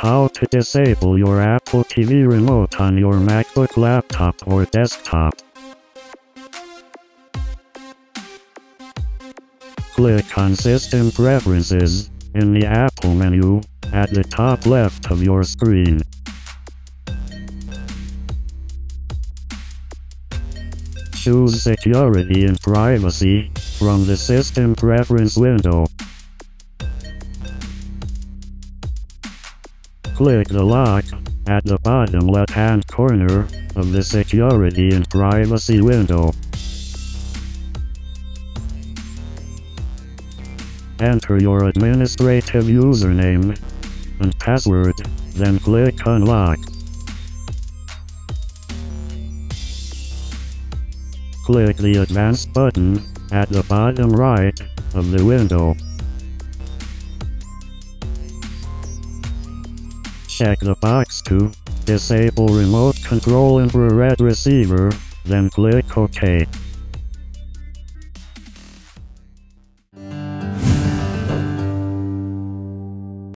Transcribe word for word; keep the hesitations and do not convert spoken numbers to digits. How to disable your Apple T V remote on your MacBook laptop or desktop. Click on System Preferences in the Apple menu at the top left of your screen. Choose Security and Privacy from the System Preference window. Click the lock at the bottom left-hand corner of the Security and Privacy window. Enter your administrative username and password, then click Unlock. Click the Advanced button at the bottom right of the window. Check the box to disable remote control infrared receiver, then click OK.